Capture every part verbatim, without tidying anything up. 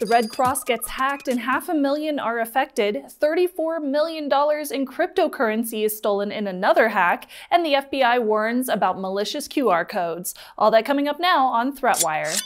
The Red Cross gets hacked and half a million are affected, thirty-four million dollars in cryptocurrency is stolen in another hack, and the F B I warns about malicious Q R codes. All that coming up now on ThreatWire.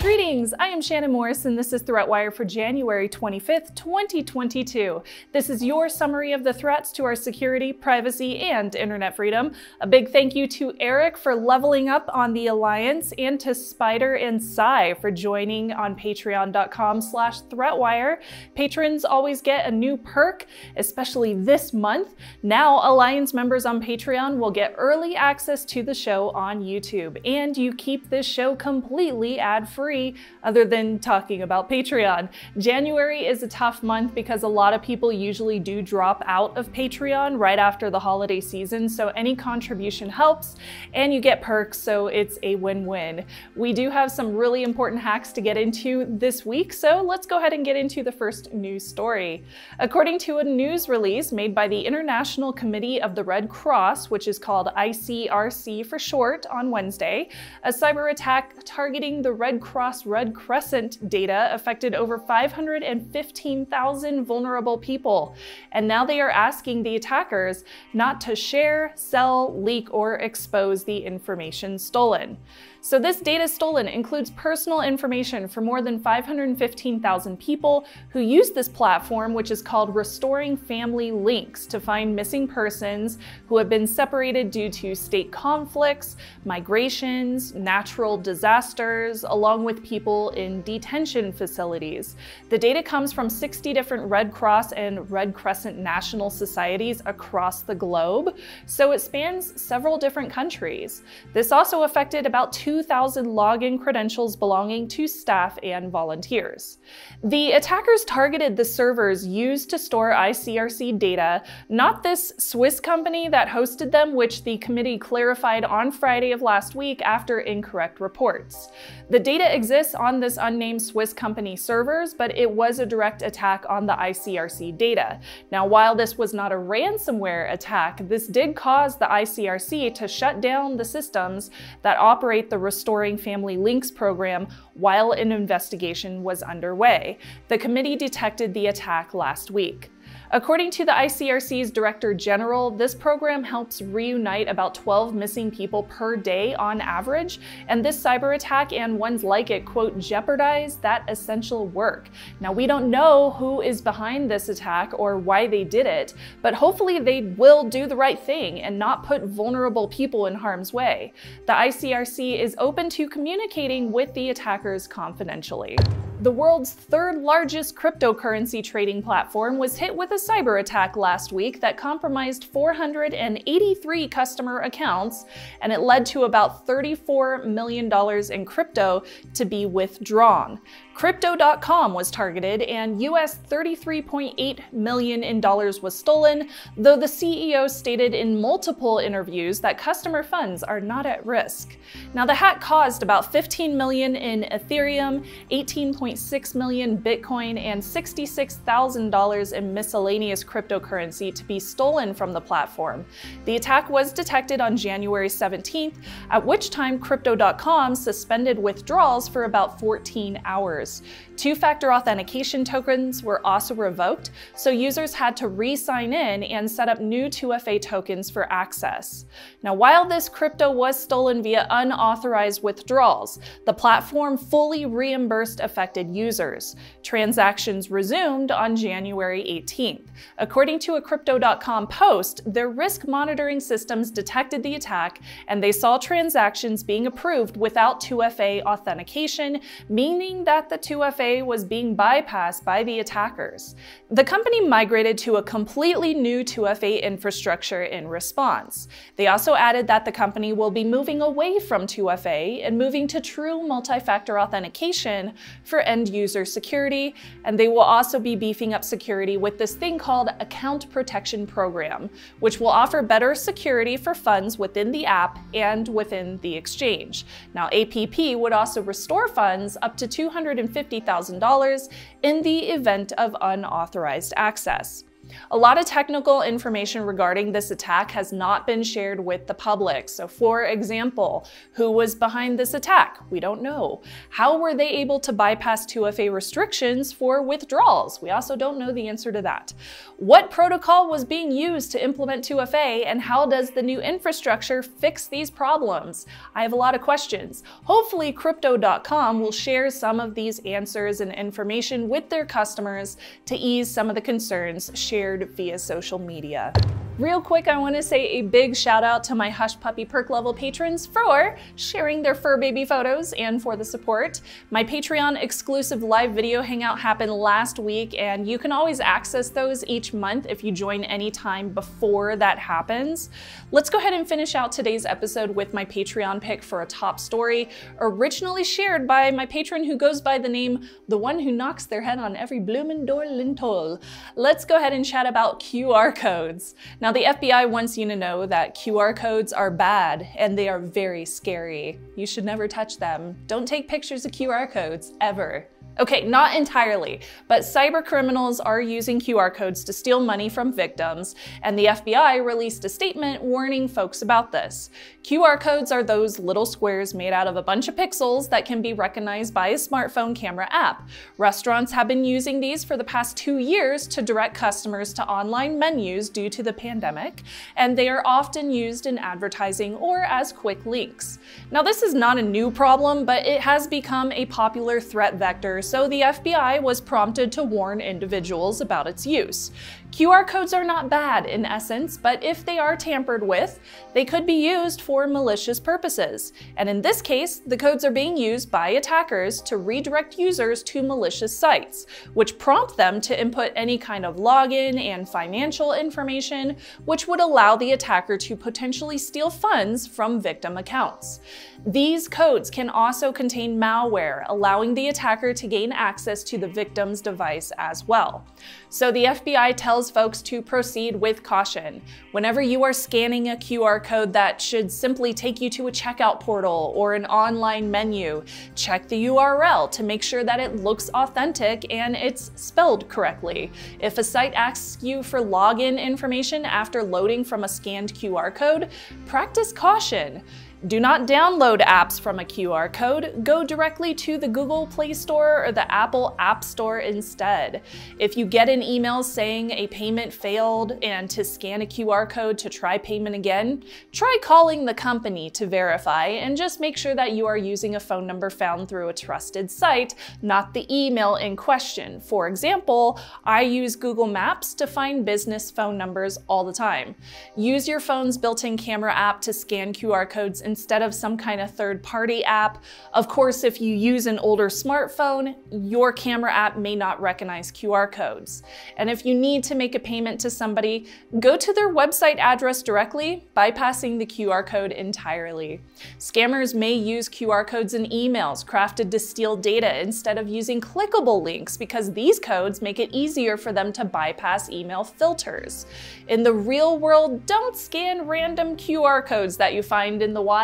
Greetings, I am Shannon Morse and this is ThreatWire for January twenty-fifth, twenty twenty-two. This is your summary of the threats to our security, privacy, and internet freedom. A big thank you to Eric for leveling up on the Alliance and to Spider and Cy for joining on patreon dot com slash threatwire. Patrons always get a new perk, especially this month. Now Alliance members on Patreon will get early access to the show on YouTube, and you keep this show completely ad-free. Other than talking about Patreon. January is a tough month because a lot of people usually do drop out of Patreon right after the holiday season, so any contribution helps and you get perks, so it's a win-win. We do have some really important hacks to get into this week, so let's go ahead and get into the first news story. According to a news release made by the International Committee of the Red Cross, which is called I C R C for short, on Wednesday, a cyber attack targeting the Red Cross Cross Red Crescent data affected over five hundred fifteen thousand vulnerable people, and now they are asking the attackers not to share, sell, leak, or expose the information stolen. So this data stolen includes personal information for more than five hundred fifteen thousand people who use this platform, which is called Restoring Family Links, to find missing persons who have been separated due to state conflicts, migrations, natural disasters, along with people in detention facilities. The data comes from sixty different Red Cross and Red Crescent national societies across the globe, so it spans several different countries. This also affected about two thousand login credentials belonging to staff and volunteers. The attackers targeted the servers used to store I C R C data, not this Swiss company that hosted them, which the committee clarified on Friday of last week after incorrect reports. The data exists on this unnamed Swiss company servers, but it was a direct attack on the I C R C data. Now, while this was not a ransomware attack, this did cause the I C R C to shut down the systems that operate the Restoring Family Links program while an investigation was underway. The committee detected the attack last week. According to the I C R C's Director General, this program helps reunite about twelve missing people per day on average, and this cyber attack and ones like it, quote, jeopardized that essential work. Now, we don't know who is behind this attack or why they did it, but hopefully they will do the right thing and not put vulnerable people in harm's way. The I C R C is open to communicating with the attackers confidentially. The world's third largest cryptocurrency trading platform was hit with a cyber attack last week that compromised four hundred eighty-three customer accounts, and it led to about thirty-four million dollars in crypto to be withdrawn. Crypto dot com was targeted and U S thirty-three point eight million dollars in dollars was stolen, though the C E O stated in multiple interviews that customer funds are not at risk. Now, the hack caused about fifteen million dollars in Ethereum, eighteen point six million dollars Bitcoin, and sixty-six thousand dollars in miscellaneous cryptocurrency to be stolen from the platform. The attack was detected on January seventeenth, at which time Crypto dot com suspended withdrawals for about fourteen hours. Two-factor authentication tokens were also revoked, so users had to re-sign in and set up new two F A tokens for access. Now, while this crypto was stolen via unauthorized withdrawals, the platform fully reimbursed affected users. Transactions resumed on January eighteenth. According to a Crypto dot com post, their risk monitoring systems detected the attack, and they saw transactions being approved without two F A authentication, meaning that the two F A was being bypassed by the attackers. The company migrated to a completely new two F A infrastructure in response. They also added that the company will be moving away from two F A and moving to true multi-factor authentication for end-user security, and they will also be beefing up security with this thing called Account Protection Program, which will offer better security for funds within the app and within the exchange. Now, A P P would also restore funds up to two hundred fifty thousand dollars in the event of unauthorized access. A lot of technical information regarding this attack has not been shared with the public. So for example, who was behind this attack? We don't know. How were they able to bypass two F A restrictions for withdrawals? We also don't know the answer to that. What protocol was being used to implement two F A, and how does the new infrastructure fix these problems? I have a lot of questions. Hopefully Crypto dot com will share some of these answers and information with their customers to ease some of the concerns shared via social media. Real quick, I want to say a big shout out to my Hush Puppy Perk level patrons for sharing their fur baby photos and for the support. My Patreon exclusive live video hangout happened last week, and you can always access those each month if you join any time before that happens. Let's go ahead and finish out today's episode with my Patreon pick for a top story, originally shared by my patron who goes by the name The One Who Knocks Their Head on Every Bloomin' Door Lintel. Let's go ahead and chat about Q R codes. Now, Now, the F B I wants you to know that Q R codes are bad and they are very scary. You should never touch them. Don't take pictures of Q R codes, ever. Okay, not entirely, but cyber criminals are using Q R codes to steal money from victims, and the F B I released a statement warning folks about this. Q R codes are those little squares made out of a bunch of pixels that can be recognized by a smartphone camera app. Restaurants have been using these for the past two years to direct customers to online menus due to the pandemic, and they are often used in advertising or as quick links. Now, this is not a new problem, but it has become a popular threat vector, so the F B I was prompted to warn individuals about its use. Q R codes are not bad in essence, but if they are tampered with, they could be used for malicious purposes. And in this case, the codes are being used by attackers to redirect users to malicious sites, which prompt them to input any kind of login and financial information, which would allow the attacker to potentially steal funds from victim accounts. These codes can also contain malware, allowing the attacker to get access to the victim's device as well. So the F B I tells folks to proceed with caution. Whenever you are scanning a Q R code that should simply take you to a checkout portal or an online menu, check the U R L to make sure that it looks authentic and it's spelled correctly. If a site asks you for login information after loading from a scanned Q R code, practice caution. Do not download apps from a Q R code. Go directly to the Google Play Store or the Apple App Store instead. If you get an email saying a payment failed and to scan a Q R code to try payment again, try calling the company to verify, and just make sure that you are using a phone number found through a trusted site, not the email in question. For example, I use Google Maps to find business phone numbers all the time. Use your phone's built-in camera app to scan Q R codes instead of some kind of third-party app. Of course, if you use an older smartphone, your camera app may not recognize Q R codes. And if you need to make a payment to somebody, go to their website address directly, bypassing the Q R code entirely. Scammers may use Q R codes in emails crafted to steal data instead of using clickable links, because these codes make it easier for them to bypass email filters. In the real world, don't scan random Q R codes that you find in the wild.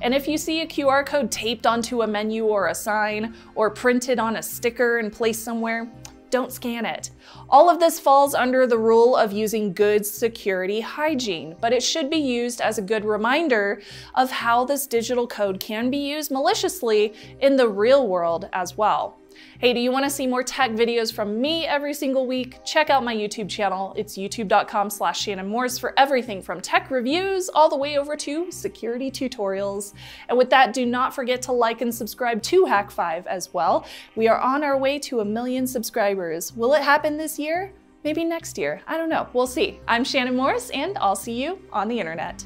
And if you see a Q R code taped onto a menu or a sign, or printed on a sticker and placed somewhere, don't scan it. All of this falls under the rule of using good security hygiene, but it should be used as a good reminder of how this digital code can be used maliciously in the real world as well. Hey, do you want to see more tech videos from me every single week? Check out my YouTube channel. It's youtube.com slash Shannon Morse for everything from tech reviews all the way over to security tutorials. And with that, do not forget to like and subscribe to Hack five as well. We are on our way to a million subscribers. Will it happen this year? Maybe next year. I don't know. We'll see. I'm Shannon Morse, and I'll see you on the internet.